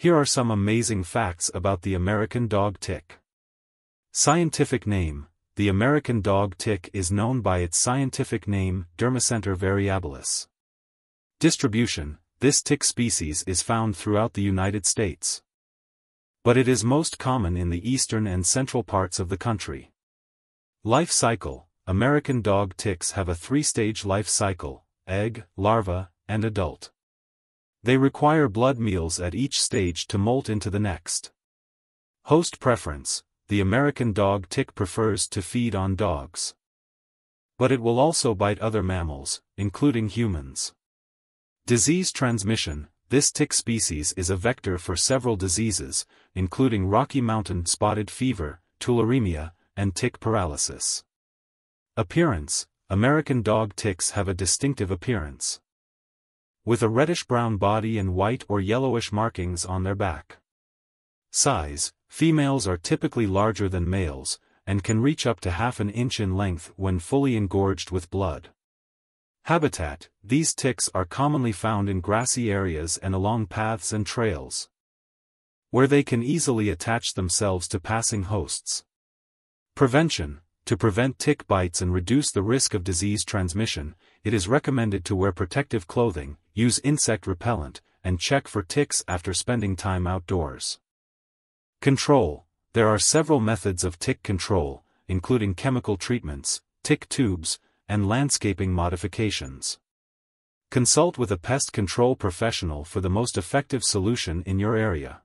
Here are some amazing facts about the American dog tick. Scientific name: the American dog tick is known by its scientific name, Dermacentor variabilis. Distribution: this tick species is found throughout the United States, but it is most common in the eastern and central parts of the country. Life cycle: American dog ticks have a three-stage life cycle: egg, larva, and adult. They require blood meals at each stage to molt into the next. Host preference: the American dog tick prefers to feed on dogs, but it will also bite other mammals, including humans. Disease transmission: this tick species is a vector for several diseases, including Rocky Mountain spotted fever, tularemia, and tick paralysis. Appearance: American dog ticks have a distinctive appearance, with a reddish-brown body and white or yellowish markings on their back. Size: females are typically larger than males, and can reach up to half an inch in length when fully engorged with blood. Habitat: these ticks are commonly found in grassy areas and along paths and trails, where they can easily attach themselves to passing hosts. Prevention: to prevent tick bites and reduce the risk of disease transmission, it is recommended to wear protective clothing, use insect repellent, and check for ticks after spending time outdoors. Control: there are several methods of tick control, including chemical treatments, tick tubes, and landscaping modifications. Consult with a pest control professional for the most effective solution in your area.